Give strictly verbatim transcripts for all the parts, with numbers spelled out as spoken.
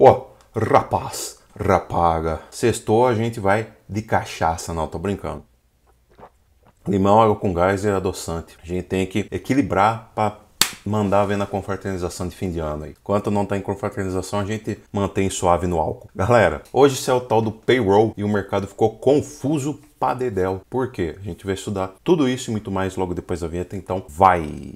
Ó, oh, rapaz, rapaga, sextou, a gente vai de cachaça, não, tô brincando. Limão, água com gás e adoçante. A gente tem que equilibrar para mandar ver na confraternização de fim de ano aí. Enquanto não tá em confraternização, a gente mantém suave no álcool. Galera, hoje isso é o tal do payroll e o mercado ficou confuso pra dedéu. Por quê? A gente vai estudar tudo isso e muito mais logo depois da vinheta, então vai!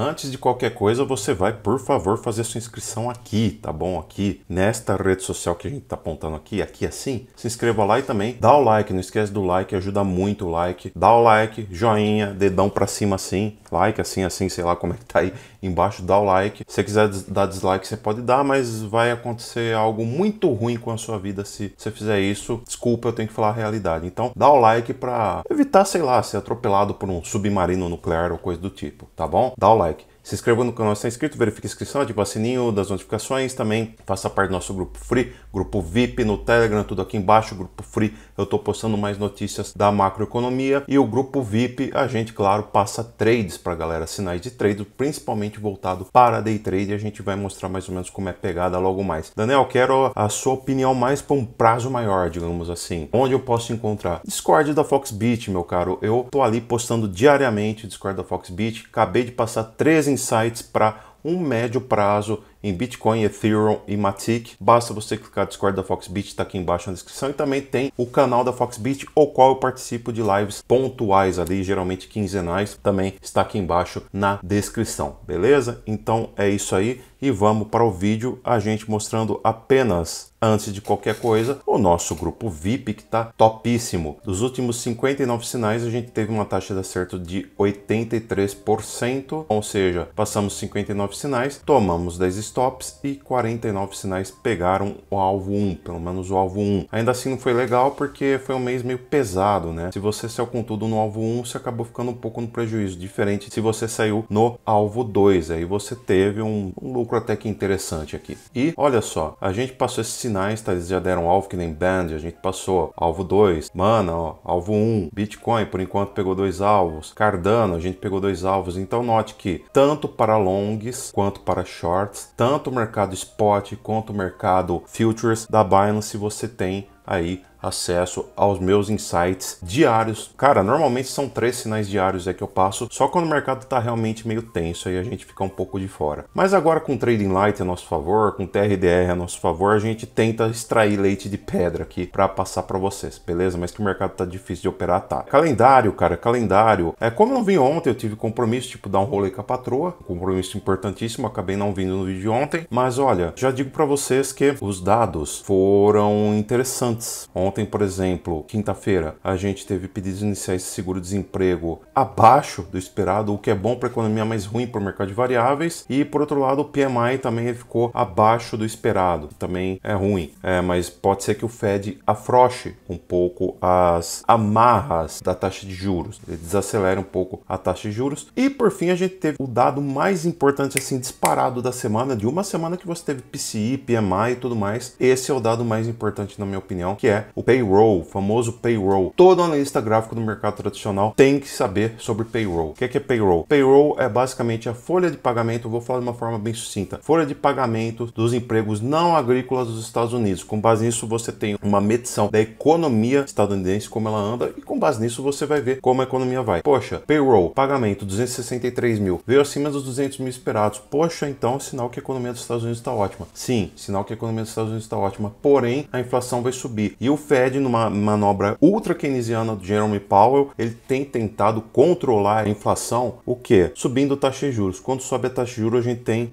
Antes de qualquer coisa, você vai, por favor, fazer sua inscrição aqui, tá bom? Aqui, nesta rede social que a gente tá apontando aqui, aqui assim. Se inscreva lá e também dá o like. Não esquece do like, ajuda muito o like. Dá o like, joinha, dedão pra cima assim. Like, assim, assim, sei lá como é que tá aí embaixo. Dá o like. Se você quiser dar dislike, você pode dar, mas vai acontecer algo muito ruim com a sua vida se você fizer isso. Desculpa, eu tenho que falar a realidade. Então, dá o like pra evitar, sei lá, ser atropelado por um submarino nuclear ou coisa do tipo, tá bom? Dá o like. Se inscreva no canal se está inscrito, verifique a inscrição, ative o sininho das notificações, também faça parte do nosso grupo free, grupo V I P no Telegram, tudo aqui embaixo, grupo free, eu estou postando mais notícias da macroeconomia e o grupo V I P, a gente, claro, passa trades para a galera, sinais de trade, principalmente voltado para day trade, a gente vai mostrar mais ou menos como é pegada logo mais. Daniel, quero a sua opinião mais para um prazo maior, digamos assim, onde eu posso encontrar? Discord da Foxbit, meu caro, eu estou ali postando diariamente o Discord da Foxbit, acabei de passar treze insights para um médio prazo em Bitcoin, Ethereum e Matic. Basta você clicar no Discord da Foxbit, está aqui embaixo na descrição. E também tem o canal da Foxbit, o qual eu participo de lives pontuais ali, geralmente quinzenais. Também está aqui embaixo na descrição, beleza? Então é isso aí e vamos para o vídeo, a gente mostrando apenas, antes de qualquer coisa, o nosso grupo V I P, que está topíssimo. Dos últimos cinquenta e nove sinais, a gente teve uma taxa de acerto de oitenta e três por cento, ou seja, passamos cinquenta e nove sinais, tomamos dez stops e quarenta e nove sinais pegaram o alvo um, pelo menos o alvo um. Ainda assim não foi legal porque foi um mês meio pesado, né? Se você saiu com tudo no alvo um, você acabou ficando um pouco no prejuízo, diferente se você saiu no alvo dois, aí você teve um, um lucro até que interessante aqui. E olha só, a gente passou esses sinais, tá? Eles já deram alvo que nem Band, a gente passou alvo dois, Mana, ó, alvo um, Bitcoin, por enquanto pegou dois alvos, Cardano, a gente pegou dois alvos, então note que tanto para longs quanto para shorts, tanto o mercado spot quanto o mercado futures da Binance, você tem aí acesso aos meus insights diários. Cara, normalmente são três sinais diários é que eu passo, só quando o mercado tá realmente meio tenso, aí a gente fica um pouco de fora. Mas agora com Trading Light a nosso favor, com T R D R a nosso favor, a gente tenta extrair leite de pedra aqui para passar para vocês, beleza? Mas que o mercado tá difícil de operar, tá? Calendário, cara, calendário. É, como eu não vim ontem, eu tive compromisso, tipo, dar um rolê com a patroa, um compromisso importantíssimo, acabei não vindo no vídeo de ontem, mas olha, já digo para vocês que os dados foram interessantes. Ontem, por exemplo, quinta-feira, a gente teve pedidos iniciais de seguro-desemprego abaixo do esperado, o que é bom para a economia, mas ruim para o mercado de variáveis. E, por outro lado, o P M I também ficou abaixo do esperado, também é ruim. É, mas pode ser que o Fed afrouxe um pouco as amarras da taxa de juros, ele desacelera um pouco a taxa de juros. E, por fim, a gente teve o dado mais importante, assim, disparado da semana, de uma semana que você teve P C I, P M I e tudo mais. Esse é o dado mais importante, na minha opinião, que é o payroll, o famoso payroll. Todo analista gráfico do mercado tradicional tem que saber sobre payroll. O que é, que é payroll? Payroll é basicamente a folha de pagamento, eu vou falar de uma forma bem sucinta, folha de pagamento dos empregos não agrícolas dos Estados Unidos. Com base nisso, você tem uma medição da economia estadunidense, como ela anda, e com base nisso você vai ver como a economia vai. Poxa, payroll, pagamento duzentos e sessenta e três mil, veio acima dos duzentos mil esperados. Poxa, então sinal que a economia dos Estados Unidos está ótima. Sim, sinal que a economia dos Estados Unidos está ótima, porém a inflação vai subir. E o Fed, numa manobra ultra keynesiana do Jeremy Powell, ele tem tentado controlar a inflação, o que? Subindo a taxa de juros. Quando sobe a taxa de juros, a gente tem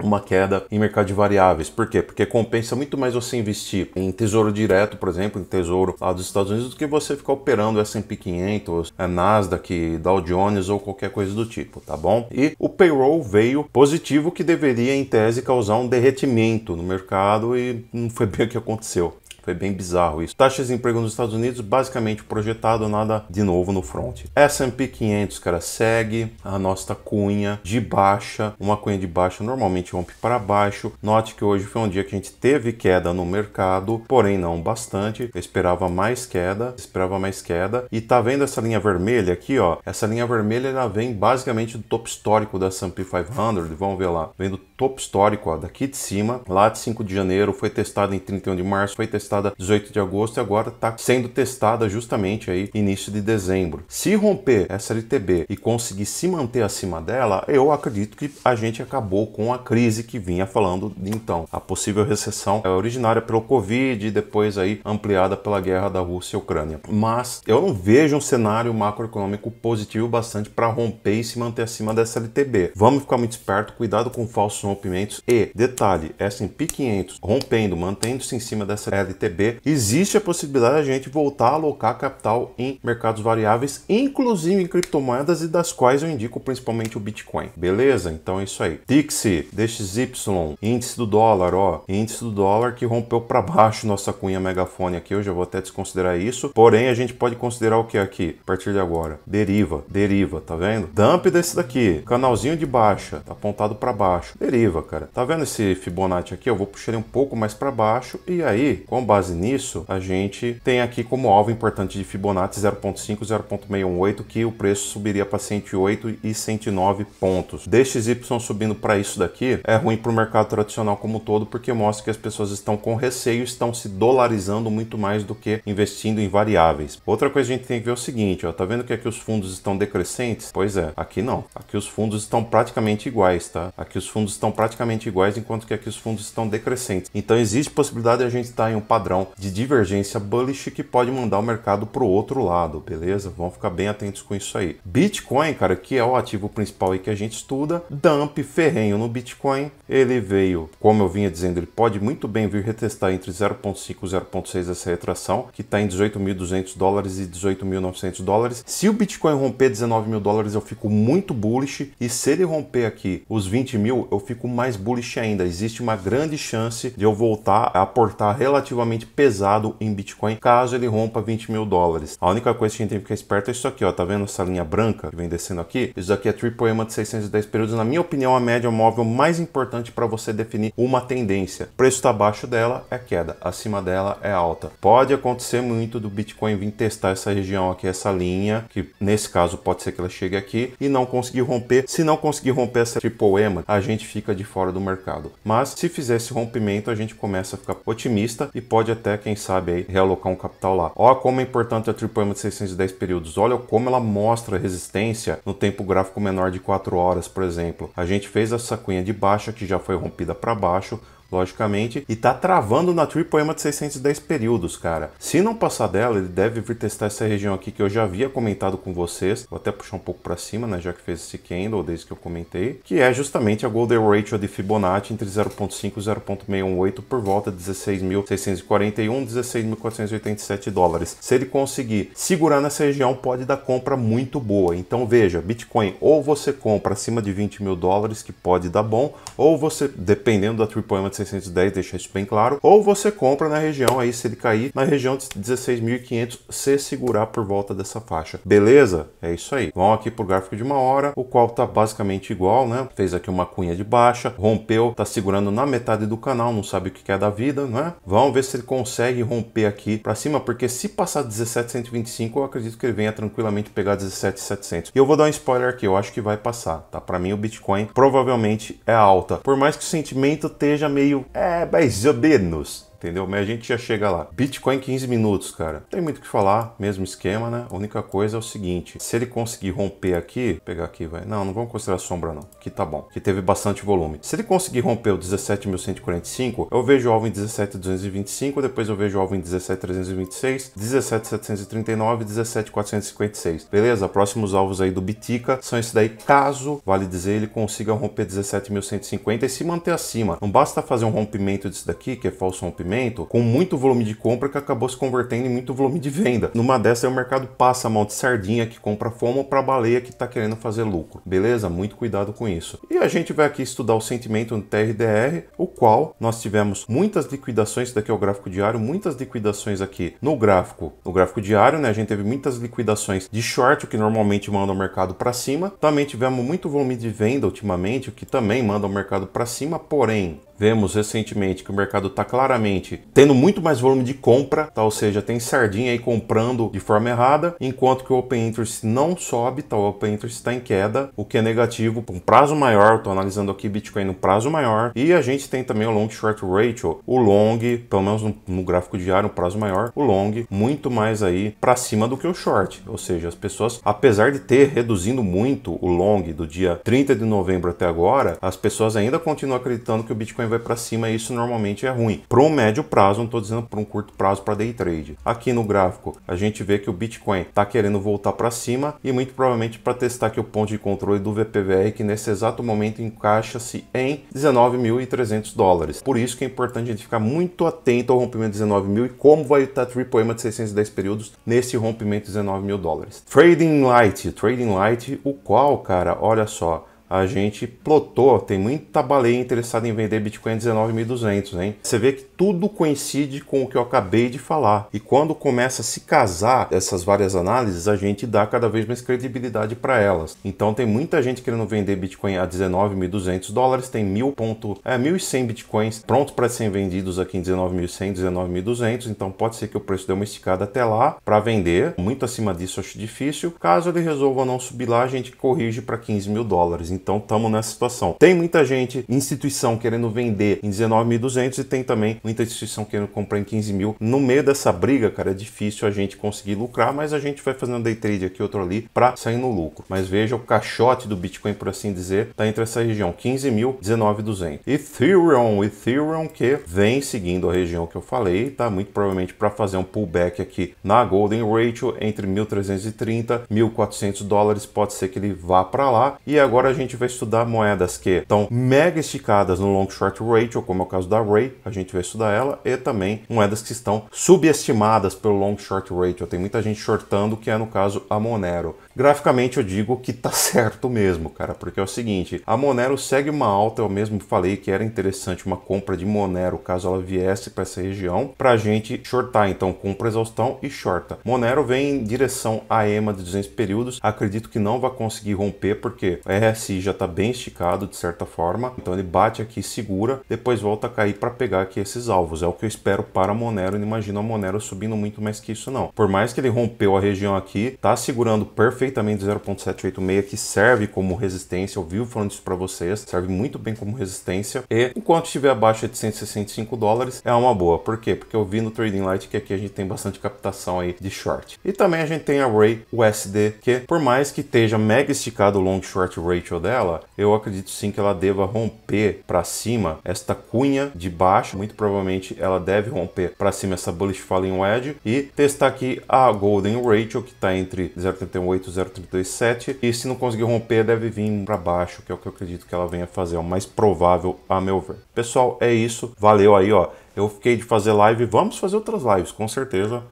uma queda em mercado de variáveis. Por quê? Porque compensa muito mais você investir em tesouro direto, por exemplo, em tesouro lá dos Estados Unidos, do que você ficar operando S e P quinhentos, Nasdaq, Dow Jones ou qualquer coisa do tipo, tá bom? E o payroll veio positivo, que deveria, em tese, causar um derretimento no mercado e não foi bem o que aconteceu. Foi bem bizarro isso. Taxa de desemprego nos Estados Unidos, basicamente projetado, nada de novo no front. S and P quinhentos, cara, segue a nossa cunha de baixa. Uma cunha de baixa normalmente rompe para baixo. Note que hoje foi um dia que a gente teve queda no mercado, porém não bastante. Eu esperava mais queda, esperava mais queda. E tá vendo essa linha vermelha aqui, ó? Essa linha vermelha, ela vem basicamente do topo histórico da S and P quinhentos. Vamos ver lá. Vem do topo histórico, ó, daqui de cima, lá de cinco de janeiro, foi testada em trinta e um de março, foi testada dezoito de agosto e agora tá sendo testada justamente aí início de dezembro. Se romper essa L T B e conseguir se manter acima dela, eu acredito que a gente acabou com a crise que vinha falando então. A possível recessão é originária pelo Covid e depois aí ampliada pela guerra da Rússia e Ucrânia. Mas eu não vejo um cenário macroeconômico positivo bastante para romper e se manter acima dessa L T B. Vamos ficar muito esperto, cuidado com falsos rompimentos e, detalhe, S and P quinhentos rompendo, mantendo-se em cima dessa L T B, existe a possibilidade de a gente voltar a alocar capital em mercados variáveis, inclusive em criptomoedas, e das quais eu indico principalmente o Bitcoin. Beleza? Então é isso aí. D X Y, D X Y, índice do dólar, ó, índice do dólar que rompeu para baixo nossa cunha megafone aqui, eu já vou até desconsiderar isso, porém a gente pode considerar o que aqui, a partir de agora? Deriva, deriva, tá vendo? Dump desse daqui, canalzinho de baixa, tá apontado para baixo, deriva, cara. Tá vendo esse Fibonacci aqui? Eu vou puxar ele um pouco mais para baixo e aí, com base nisso, a gente tem aqui como alvo importante de Fibonacci zero ponto cinco, zero ponto seis um oito, que o preço subiria para cento e oito e cento e nove pontos. D X Y subindo para isso daqui é ruim para o mercado tradicional como um todo, porque mostra que as pessoas estão com receio, estão se dolarizando muito mais do que investindo em variáveis. Outra coisa que a gente tem que ver é o seguinte, ó, tá vendo que aqui os fundos estão decrescentes? Pois é, aqui não. Aqui os fundos estão praticamente iguais, tá? Aqui os fundos estão praticamente iguais, enquanto que aqui os fundos estão decrescentes. Então existe possibilidade de a gente estar em um padrão de divergência bullish que pode mandar o mercado para o outro lado, beleza? Vamos ficar bem atentos com isso aí. Bitcoin, cara, que é o ativo principal aí que a gente estuda, dump ferrenho no Bitcoin. Ele veio, como eu vinha dizendo, ele pode muito bem vir retestar entre zero ponto cinco e zero ponto seis essa retração, que está em dezoito mil e duzentos dólares e dezoito mil e novecentos dólares. Se o Bitcoin romper dezenove mil dólares, eu fico muito bullish, e se ele romper aqui os vinte mil, eu fico mais bullish ainda. Existe uma grande chance de eu voltar a aportar relativamente pesado em Bitcoin, caso ele rompa vinte mil dólares. A única coisa que a gente tem que ficar esperto é isso aqui, ó, tá vendo essa linha branca que vem descendo aqui? Isso aqui é triplo E M A de seiscentos e dez períodos, na minha opinião, a média móvel mais importante para você definir uma tendência. Preço está abaixo dela, é queda, acima dela é alta. Pode acontecer muito do Bitcoin vir testar essa região aqui, essa linha, que nesse caso pode ser que ela chegue aqui e não conseguir romper. Se não conseguir romper essa triplo E M A, a gente fica de fora do mercado. Mas se fizer esse rompimento, a gente começa a ficar otimista e pode até, quem sabe, aí, realocar um capital lá. Olha como é importante a triplo E M A de seiscentos e dez períodos. Olha como ela mostra resistência no tempo gráfico menor de quatro horas, por exemplo. A gente fez essa cunha de baixa que já foi rompida para baixo, logicamente, e tá travando na triplo E M A de seiscentos e dez períodos, cara. Se não passar dela, ele deve vir testar essa região aqui que eu já havia comentado com vocês. Vou até puxar um pouco para cima, né, já que fez esse candle desde que eu comentei, que é justamente a golden ratio de Fibonacci entre zero ponto cinco e zero ponto seis um oito, por volta de dezesseis mil seiscentos e quarenta e um, dezesseis mil quatrocentos e oitenta e sete dólares. Se ele conseguir segurar nessa região, pode dar compra muito boa. Então veja, Bitcoin, ou você compra acima de vinte mil dólares, que pode dar bom, ou você, dependendo da triplo E M A de seiscentos e dez, deixa isso bem claro, ou você compra na região aí, se ele cair na região de dezesseis mil e quinhentos, se segurar por volta dessa faixa, beleza? É isso aí. Vamos aqui pro gráfico de uma hora, o qual tá basicamente igual, né? Fez aqui uma cunha de baixa, rompeu, tá segurando na metade do canal, não sabe o que é da vida, né? Vamos ver se ele consegue romper aqui para cima, porque se passar dezessete mil cento e vinte e cinco, eu acredito que ele venha tranquilamente pegar dezessete mil e setecentos. E eu vou dar um spoiler aqui, eu acho que vai passar, tá? Para mim o Bitcoin provavelmente é alta, por mais que o sentimento esteja meio é mais ou menos, entendeu? Mas a gente já chega lá. Bitcoin quinze minutos, cara. Não tem muito o que falar, mesmo esquema, né? A única coisa é o seguinte, se ele conseguir romper aqui, pegar aqui, vai. Não, não vamos considerar sombra não, que tá bom, que teve bastante volume. Se ele conseguir romper o dezessete mil cento e quarenta e cinco, eu vejo o alvo em dezessete mil duzentos e vinte e cinco, depois eu vejo o alvo em dezessete mil trezentos e vinte e seis, dezessete mil setecentos e trinta e nove, dezessete mil quatrocentos e cinquenta e seis. Beleza? Próximos alvos aí do Bitica são esse daí, caso, vale dizer, ele consiga romper dezessete mil cento e cinquenta e se manter acima. Não basta fazer um rompimento disso daqui, que é falso rompimento, movimento com muito volume de compra que acabou se convertendo em muito volume de venda. Numa dessa, aí o mercado passa a mão de sardinha que compra fomo para baleia que está querendo fazer lucro. Beleza? Muito cuidado com isso. E a gente vai aqui estudar o sentimento no T R D R, o qual nós tivemos muitas liquidações. Isso daqui é o gráfico diário, muitas liquidações aqui no gráfico, no gráfico diário, né? A gente teve muitas liquidações de short, o que normalmente manda o mercado para cima. Também tivemos muito volume de venda ultimamente, o que também manda o mercado para cima, porém vemos recentemente que o mercado está claramente tendo muito mais volume de compra, tá? Ou seja, tem sardinha aí comprando de forma errada, enquanto que o Open Interest não sobe, tá? O Open Interest está em queda, o que é negativo para um prazo maior. Estou analisando aqui Bitcoin no prazo maior. E a gente tem também o Long Short Ratio, o Long, pelo menos no, no gráfico diário, no prazo maior, o Long muito mais aí para cima do que o Short. Ou seja, as pessoas, apesar de ter reduzindo muito o Long do dia trinta de novembro até agora, as pessoas ainda continuam acreditando que o Bitcoin vai para cima, e isso normalmente é ruim. Para um médio prazo, não estou dizendo para um curto prazo para day trade. Aqui no gráfico, a gente vê que o Bitcoin está querendo voltar para cima e muito provavelmente para testar aqui o ponto de controle do V P V R, que nesse exato momento encaixa-se em dezenove mil e trezentos dólares. Por isso que é importante a gente ficar muito atento ao rompimento de dezenove mil e como vai estar tripoema de seiscentos e dez períodos nesse rompimento de dezenove mil dólares. Trading Light, Trading Light, o qual, cara, olha só, a gente plotou, tem muita baleia interessada em vender Bitcoin a dezenove mil e duzentos, hein? Você vê que tudo coincide com o que eu acabei de falar. E quando começa a se casar essas várias análises, a gente dá cada vez mais credibilidade para elas. Então tem muita gente querendo vender Bitcoin a dezenove mil e duzentos dólares, tem mil, ponto, é, mil e cem Bitcoins prontos para serem vendidos aqui em dezenove mil e cem, dezenove mil e duzentos, então pode ser que o preço dê uma esticada até lá para vender. Muito acima disso acho difícil. Caso ele resolva não subir lá, a gente corrige para quinze mil dólares. Então estamos nessa situação. Tem muita gente, instituição querendo vender em dezenove mil e duzentos e tem também muita instituição querendo comprar em quinze mil. No meio dessa briga, cara, é difícil a gente conseguir lucrar, mas a gente vai fazendo day trade aqui, outro ali, para sair no lucro. Mas veja, o caixote do Bitcoin, por assim dizer, tá entre essa região, quinze mil, dezenove mil e duzentos. Ethereum, Ethereum que vem seguindo a região que eu falei, tá? Muito provavelmente para fazer um pullback aqui na Golden Ratio, entre mil trezentos e trinta, mil e quatrocentos dólares, pode ser que ele vá para lá. E agora a gente A gente vai estudar moedas que estão mega esticadas no Long Short Ratio, como é o caso da Ray, a gente vai estudar ela, e também moedas que estão subestimadas pelo Long Short Ratio. Tem muita gente shortando, que é no caso a Monero. Graficamente eu digo que tá certo mesmo, cara, porque é o seguinte, a Monero segue uma alta. Eu mesmo falei que era interessante uma compra de Monero, caso ela viesse para essa região, pra gente shortar. Então compra exaustão e shorta. Monero vem em direção à E M A de duzentos períodos, acredito que não vai conseguir romper, porque é já está bem esticado de certa forma, então ele bate aqui, segura, depois volta a cair para pegar aqui esses alvos. É o que eu espero para a Monero. Não imagino a Monero subindo muito mais que isso não. Por mais que ele rompeu a região aqui, tá segurando perfeitamente zero ponto setecentos e oitenta e seis, que serve como resistência. Eu vivo falando isso para vocês, serve muito bem como resistência, e enquanto estiver abaixo de cento e sessenta e cinco dólares é uma boa. Por quê? Porque eu vi no Trading Light que aqui a gente tem bastante captação aí de short. E também a gente tem a Ray U S D, que por mais que esteja mega esticado o Long Short Ratio dela, eu acredito sim que ela deva romper para cima esta cunha de baixo. Muito provavelmente ela deve romper para cima essa Bullish Falling Wedge e testar aqui a Golden Ratio, que está entre zero ponto trinta e oito e zero ponto trezentos e vinte e sete, e se não conseguir romper deve vir para baixo, que é o que eu acredito que ela venha fazer, é o mais provável a meu ver. Pessoal, é isso, valeu aí, ó. Eu fiquei de fazer live, vamos fazer outras lives, com certeza.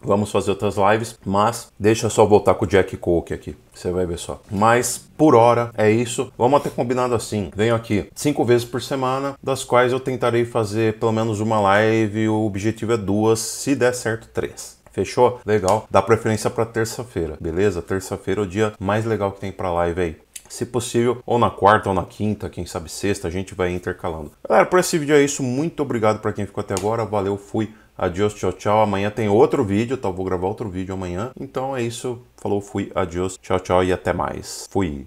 Vamos fazer outras lives, mas deixa eu só voltar com o Jack Coke aqui, você vai ver só. Mas por hora é isso, vamos até combinado assim. Venho aqui cinco vezes por semana, das quais eu tentarei fazer pelo menos uma live, o objetivo é duas, se der certo três. Fechou? Legal. Dá preferência para terça-feira, beleza? Terça-feira é o dia mais legal que tem para live aí. Se possível, ou na quarta ou na quinta, quem sabe sexta, a gente vai intercalando. Galera, por esse vídeo é isso, muito obrigado para quem ficou até agora, valeu, fui, adiós, tchau, tchau. Amanhã tem outro vídeo, tá? Eu vou gravar outro vídeo amanhã. Então é isso, falou, fui, adiós, tchau, tchau e até mais. Fui.